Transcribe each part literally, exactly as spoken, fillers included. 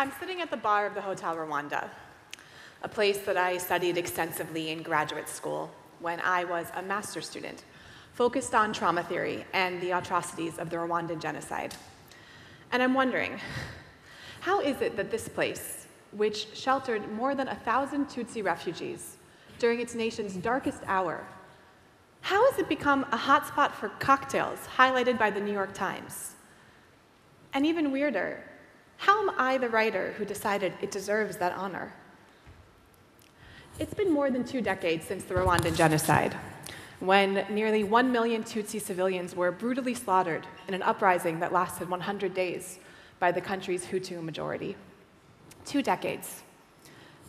I'm sitting at the bar of the Hotel Rwanda, a place that I studied extensively in graduate school when I was a master's student, focused on trauma theory and the atrocities of the Rwandan genocide. And I'm wondering, how is it that this place, which sheltered more than a thousand Tutsi refugees during its nation's darkest hour, how has it become a hotspot for cocktails highlighted by the New York Times? And even weirder, how am I the writer who decided it deserves that honor? It's been more than two decades since the Rwandan genocide, when nearly one million Tutsi civilians were brutally slaughtered in an uprising that lasted one hundred days by the country's Hutu majority. Two decades.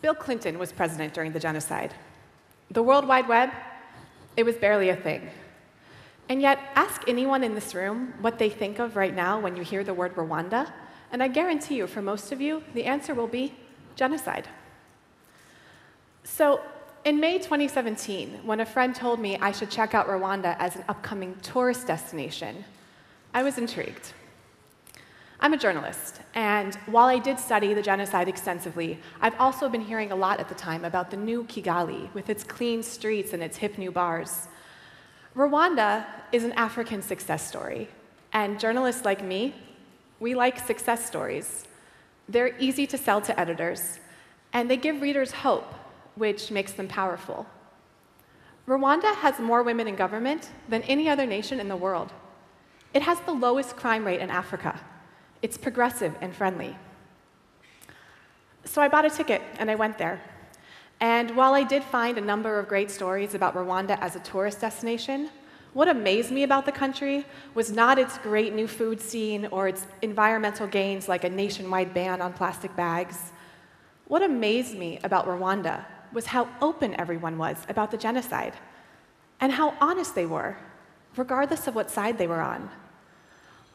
Bill Clinton was president during the genocide. The World Wide Web, it was barely a thing. And yet, ask anyone in this room what they think of right now when you hear the word Rwanda, and I guarantee you, for most of you, the answer will be genocide. So, in May twenty seventeen, when a friend told me I should check out Rwanda as an upcoming tourist destination, I was intrigued. I'm a journalist, and while I did study the genocide extensively, I've also been hearing a lot at the time about the new Kigali, with its clean streets and its hip new bars. Rwanda is an African success story, and journalists like me, we like success stories. They're easy to sell to editors, and they give readers hope, which makes them powerful. Rwanda has more women in government than any other nation in the world. It has the lowest crime rate in Africa. It's progressive and friendly. So I bought a ticket, and I went there. And while I did find a number of great stories about Rwanda as a tourist destination, what amazed me about the country was not its great new food scene or its environmental gains like a nationwide ban on plastic bags. What amazed me about Rwanda was how open everyone was about the genocide and how honest they were, regardless of what side they were on.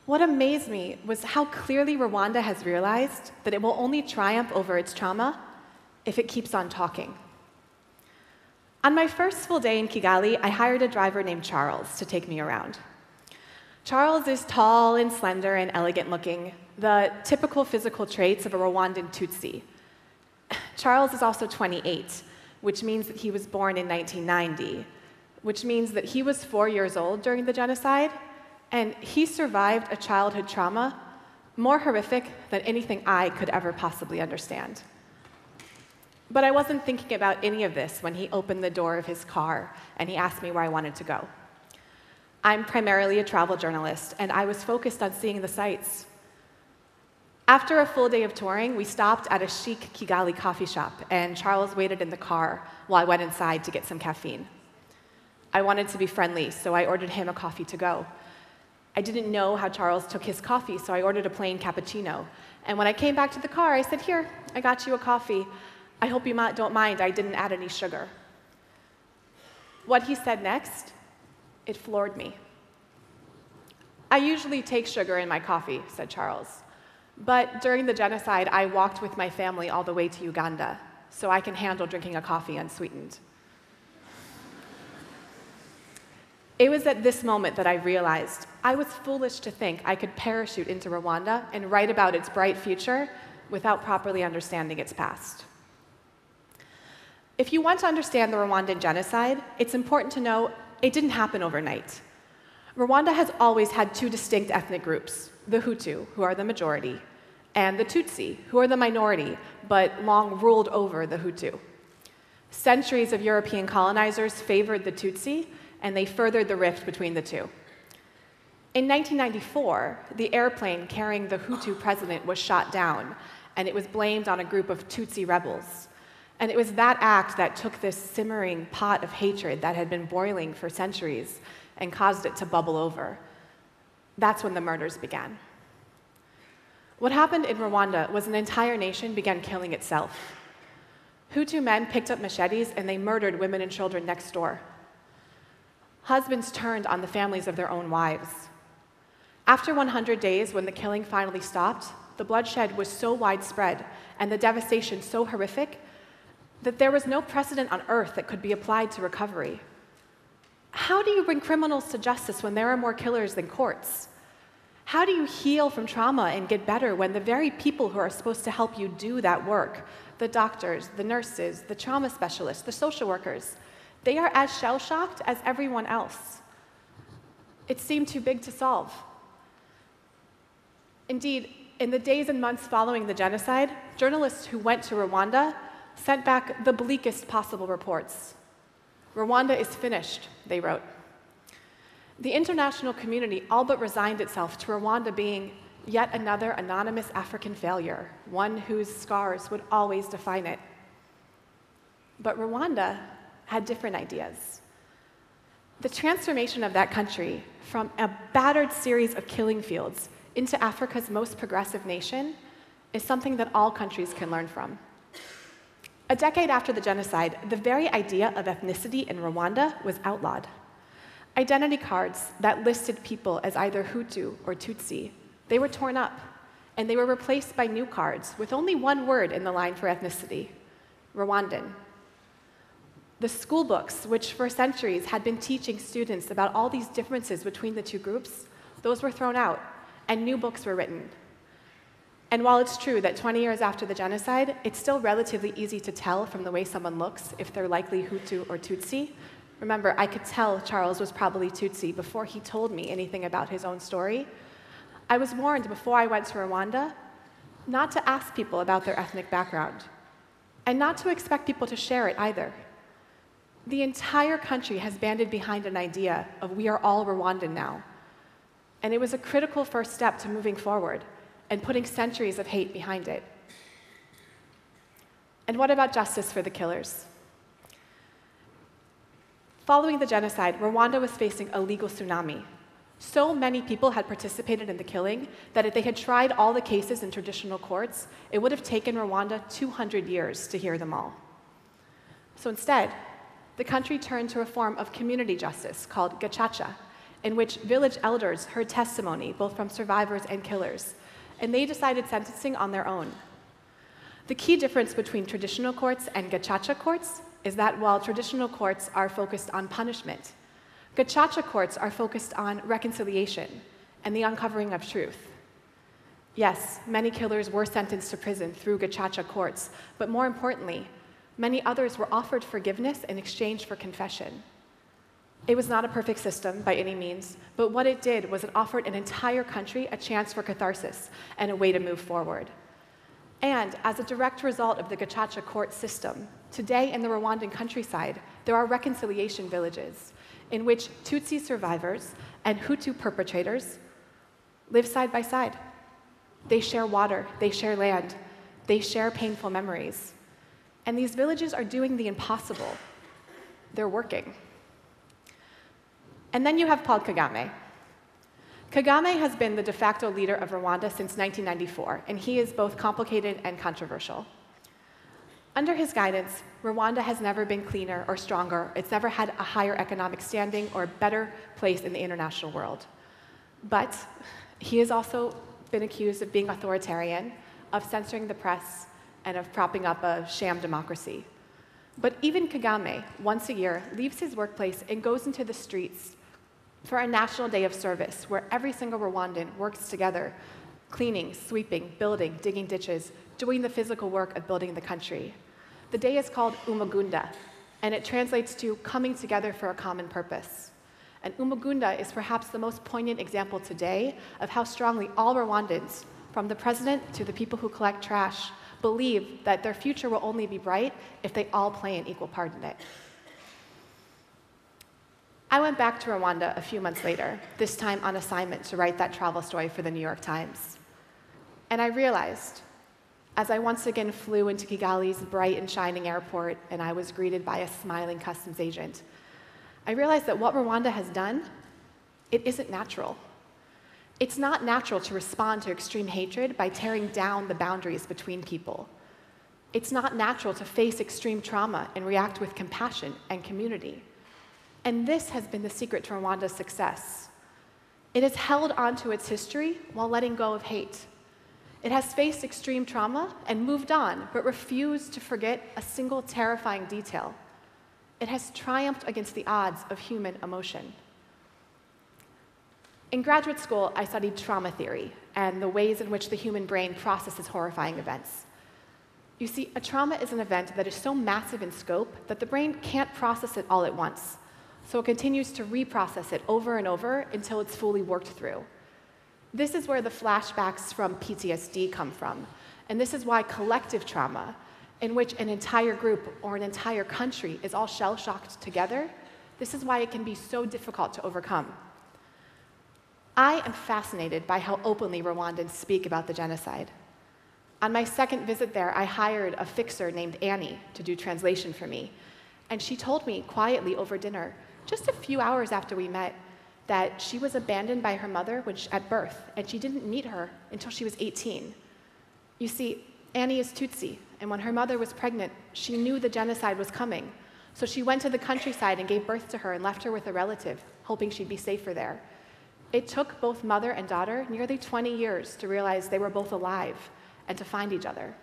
What amazed me was how clearly Rwanda has realized that it will only triumph over its trauma if it keeps on talking. On my first full day in Kigali, I hired a driver named Charles to take me around. Charles is tall and slender and elegant looking, the typical physical traits of a Rwandan Tutsi. Charles is also twenty-eight, which means that he was born in nineteen ninety, which means that he was four years old during the genocide, and he survived a childhood trauma more horrific than anything I could ever possibly understand. But I wasn't thinking about any of this when he opened the door of his car and he asked me where I wanted to go. I'm primarily a travel journalist, and I was focused on seeing the sights. After a full day of touring, we stopped at a chic Kigali coffee shop, and Charles waited in the car while I went inside to get some caffeine. I wanted to be friendly, so I ordered him a coffee to go. I didn't know how Charles took his coffee, so I ordered a plain cappuccino. And when I came back to the car, I said, "Here, I got you a coffee. I hope you don't mind, I didn't add any sugar." What he said next, it floored me. "I usually take sugar in my coffee," said Charles, "but during the genocide, I walked with my family all the way to Uganda, so I can handle drinking a coffee unsweetened." It was at this moment that I realized I was foolish to think I could parachute into Rwanda and write about its bright future without properly understanding its past. If you want to understand the Rwandan genocide, it's important to know it didn't happen overnight. Rwanda has always had two distinct ethnic groups, the Hutu, who are the majority, and the Tutsi, who are the minority, but long ruled over the Hutu. Centuries of European colonizers favored the Tutsi, and they furthered the rift between the two. In nineteen ninety-four, the airplane carrying the Hutu president was shot down, and it was blamed on a group of Tutsi rebels. And it was that act that took this simmering pot of hatred that had been boiling for centuries and caused it to bubble over. That's when the murders began. What happened in Rwanda was an entire nation began killing itself. Hutu men picked up machetes and they murdered women and children next door. Husbands turned on the families of their own wives. After one hundred days, when the killing finally stopped, the bloodshed was so widespread and the devastation so horrific that there was no precedent on earth that could be applied to recovery. How do you bring criminals to justice when there are more killers than courts? How do you heal from trauma and get better when the very people who are supposed to help you do that work, the doctors, the nurses, the trauma specialists, the social workers, they are as shell-shocked as everyone else? It seemed too big to solve. Indeed, in the days and months following the genocide, journalists who went to Rwanda sent back the bleakest possible reports. "Rwanda is finished," they wrote. The international community all but resigned itself to Rwanda being yet another anonymous African failure, one whose scars would always define it. But Rwanda had different ideas. The transformation of that country from a battered series of killing fields into Africa's most progressive nation is something that all countries can learn from. A decade after the genocide, the very idea of ethnicity in Rwanda was outlawed. Identity cards that listed people as either Hutu or Tutsi, they were torn up, and they were replaced by new cards with only one word in the line for ethnicity: Rwandan. The school books, which for centuries had been teaching students about all these differences between the two groups, those were thrown out, and new books were written. And while it's true that twenty years after the genocide, it's still relatively easy to tell from the way someone looks if they're likely Hutu or Tutsi. Remember, I could tell Charles was probably Tutsi before he told me anything about his own story. I was warned before I went to Rwanda not to ask people about their ethnic background, and not to expect people to share it either. The entire country has banded behind an idea of "we are all Rwandan now," and it was a critical first step to moving forward and putting centuries of hate behind it. And what about justice for the killers? Following the genocide, Rwanda was facing a legal tsunami. So many people had participated in the killing that if they had tried all the cases in traditional courts, it would have taken Rwanda two hundred years to hear them all. So instead, the country turned to a form of community justice called gacaca, in which village elders heard testimony both from survivors and killers, and they decided sentencing on their own. The key difference between traditional courts and gacaca courts is that while traditional courts are focused on punishment, gacaca courts are focused on reconciliation and the uncovering of truth. Yes, many killers were sentenced to prison through gacaca courts, but more importantly, many others were offered forgiveness in exchange for confession. It was not a perfect system by any means, but what it did was it offered an entire country a chance for catharsis and a way to move forward. And as a direct result of the gacaca court system, today in the Rwandan countryside, there are reconciliation villages in which Tutsi survivors and Hutu perpetrators live side by side. They share water, they share land, they share painful memories. And these villages are doing the impossible. They're working. And then you have Paul Kagame. Kagame has been the de facto leader of Rwanda since nineteen ninety-four, and he is both complicated and controversial. Under his guidance, Rwanda has never been cleaner or stronger. It's never had a higher economic standing or a better place in the international world. But he has also been accused of being authoritarian, of censoring the press, and of propping up a sham democracy. But even Kagame, once a year, leaves his workplace and goes into the streets for a national day of service where every single Rwandan works together, cleaning, sweeping, building, digging ditches, doing the physical work of building the country. The day is called Umugunda, and it translates to coming together for a common purpose. And Umugunda is perhaps the most poignant example today of how strongly all Rwandans, from the president to the people who collect trash, believe that their future will only be bright if they all play an equal part in it. I went back to Rwanda a few months later, this time on assignment to write that travel story for the New York Times. And I realized, as I once again flew into Kigali's bright and shining airport and I was greeted by a smiling customs agent, I realized that what Rwanda has done, it isn't natural. It's not natural to respond to extreme hatred by tearing down the boundaries between people. It's not natural to face extreme trauma and react with compassion and community. And this has been the secret to Rwanda's success. It has held onto its history while letting go of hate. It has faced extreme trauma and moved on, but refused to forget a single terrifying detail. It has triumphed against the odds of human emotion. In graduate school, I studied trauma theory and the ways in which the human brain processes horrifying events. You see, a trauma is an event that is so massive in scope that the brain can't process it all at once. So it continues to reprocess it over and over until it's fully worked through. This is where the flashbacks from P T S D come from, and this is why collective trauma, in which an entire group or an entire country is all shell-shocked together, this is why it can be so difficult to overcome. I am fascinated by how openly Rwandans speak about the genocide. On my second visit there, I hired a fixer named Annie to do translation for me, and she told me quietly over dinner, just a few hours after we met, that she was abandoned by her mother when she, at birth, and she didn't meet her until she was eighteen. You see, Annie is Tutsi, and when her mother was pregnant, she knew the genocide was coming, so she went to the countryside and gave birth to her and left her with a relative, hoping she'd be safer there. It took both mother and daughter nearly twenty years to realize they were both alive and to find each other.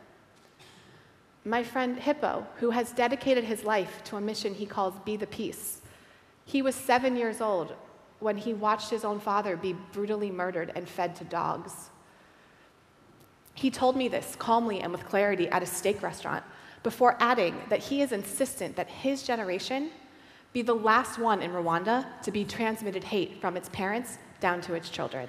My friend Hippo, who has dedicated his life to a mission he calls Be the Peace, he was seven years old when he watched his own father be brutally murdered and fed to dogs. He told me this calmly and with clarity at a steak restaurant, before adding that he is insistent that his generation be the last one in Rwanda to be transmitted hate from its parents down to its children.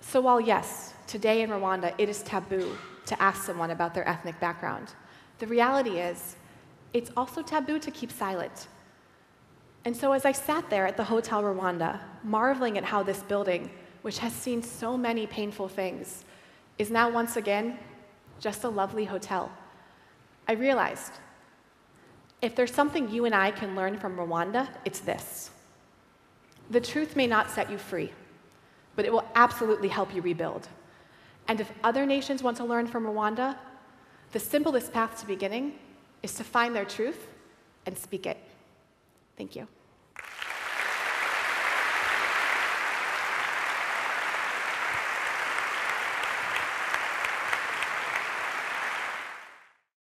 So while yes, today in Rwanda it is taboo to ask someone about their ethnic background, the reality is it's also taboo to keep silent. And so as I sat there at the Hotel Rwanda, marveling at how this building, which has seen so many painful things, is now once again just a lovely hotel, I realized if there's something you and I can learn from Rwanda, it's this. The truth may not set you free, but it will absolutely help you rebuild. And if other nations want to learn from Rwanda, the simplest path to beginning is to find their truth and speak it. Thank you.